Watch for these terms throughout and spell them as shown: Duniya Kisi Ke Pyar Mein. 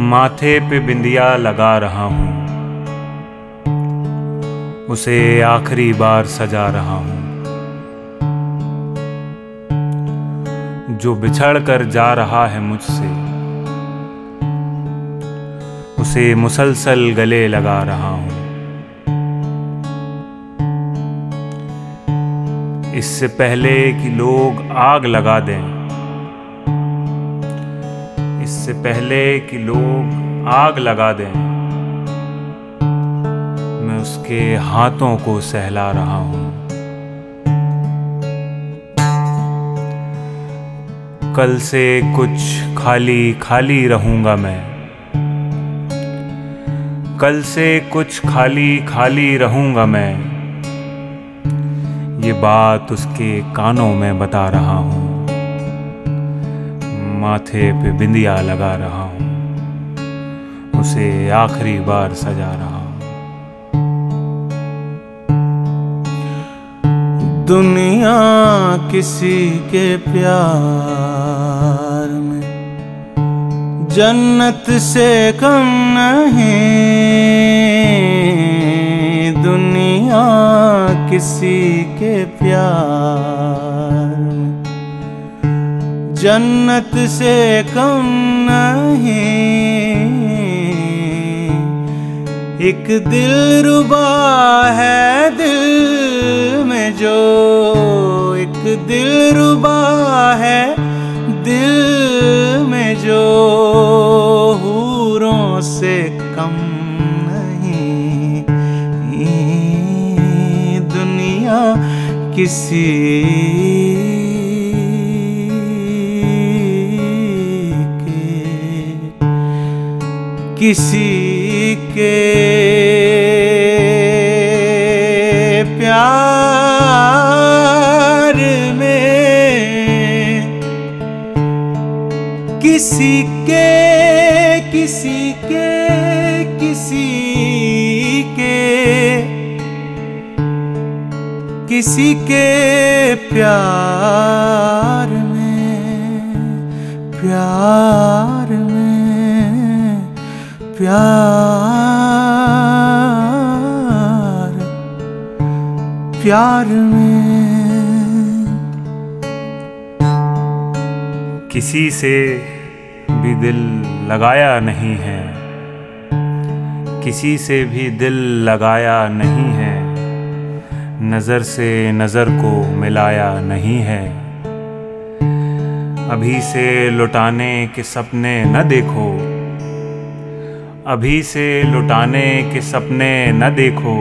माथे पे बिंदिया लगा रहा हूं, उसे आखिरी बार सजा रहा हूं। जो बिछड़ कर जा रहा है मुझसे, उसे मुसलसल गले लगा रहा हूं। इससे पहले कि लोग आग लगा दें, इससे पहले कि लोग आग लगा दें, मैं उसके हाथों को सहला रहा हूं। कल से कुछ खाली खाली रहूंगा मैं, कल से कुछ खाली खाली रहूंगा मैं, ये बात उसके कानों में बता रहा हूं। माथे पे बिंदिया लगा रहा हूं, उसे आखिरी बार सजा रहा हूं। दुनिया किसी के प्यार में जन्नत से कम नहीं, दुनिया किसी के प्यार में जन्नत से कम नहीं। एक दिलरुबा है दिल में जो, एक दिलरुबा है दिल में जो, हूरों से कम किसी के, किसी के प्यार में, किसी के, किसी के, किसी के, किसी के प्यार में प्यार प्यार में। किसी से भी दिल लगाया नहीं है, किसी से भी दिल लगाया नहीं है, नज़र से नज़र को मिलाया नहीं है। अभी से लुटाने के सपने न देखो, अभी से लुटाने के सपने न देखो,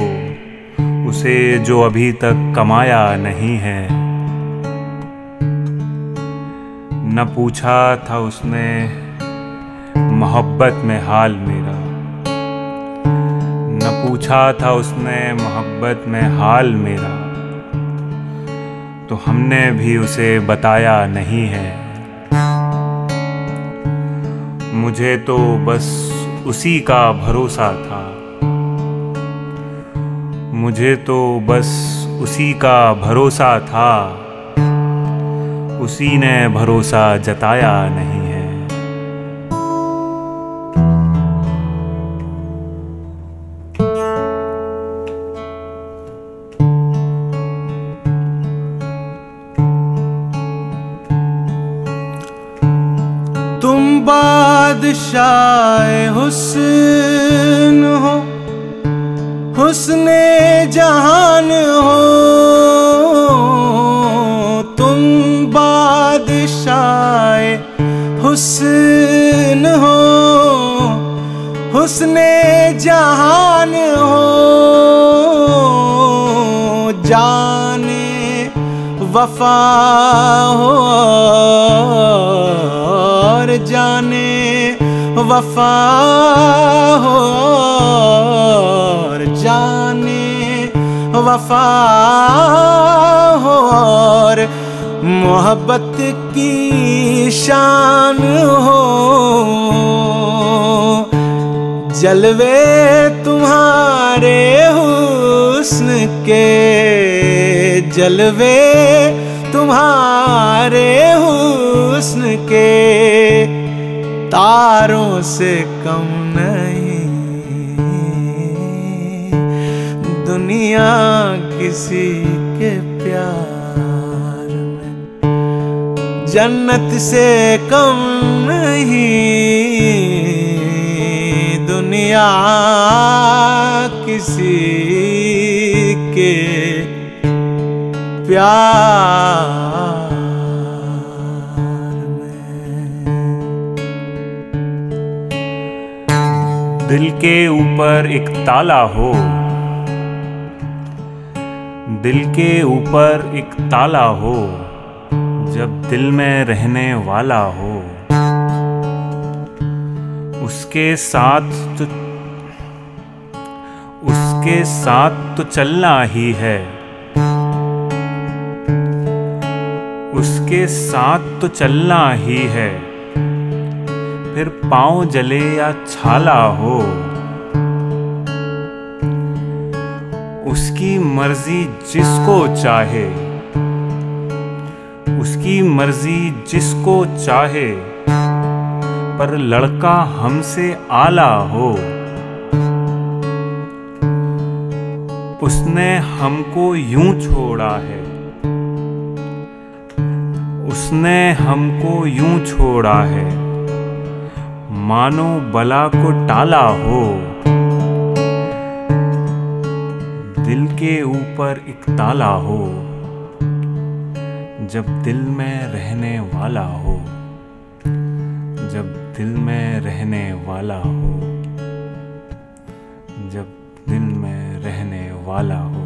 उसे जो अभी तक कमाया नहीं है। न पूछा था उसने मोहब्बत में हाल मेरा, न पूछा था उसने मोहब्बत में हाल मेरा, तो हमने भी उसे बताया नहीं है। मुझे तो बस उसी का भरोसा था, मुझे तो बस उसी का भरोसा था, उसी ने भरोसा जताया नहीं है। बादशाह हुस्न हो, हुस्ने जहान हो, तुम बादशाह हुस्न हो, हुस्ने जहान हो, जाने वफा हो और जाने वफा हो और जाने वफा हो, और मोहब्बत की शान हो, जलवे तुम्हारे हुस्न के, जलवे तुम्हारे हुस्न के, तार यारों से कम नहीं, दुनिया किसी के प्यार में जन्नत से कम नहीं, दुनिया किसी के प्यार। दिल के ऊपर एक ताला हो, दिल के ऊपर एक ताला हो, जब दिल में रहने वाला हो, उसके साथ तो चलना ही है, उसके साथ तो चलना ही है, फिर पाँव जले या छाला हो, उसकी मर्जी जिसको चाहे, उसकी मर्जी जिसको चाहे, पर लड़का हमसे आला हो, उसने हमको यूं छोड़ा है, उसने हमको यूं छोड़ा है, मानो बला को टाला हो। दिल के ऊपर एक ताला हो, जब दिल में रहने वाला हो, जब दिल में रहने वाला हो, जब दिल में रहने वाला हो।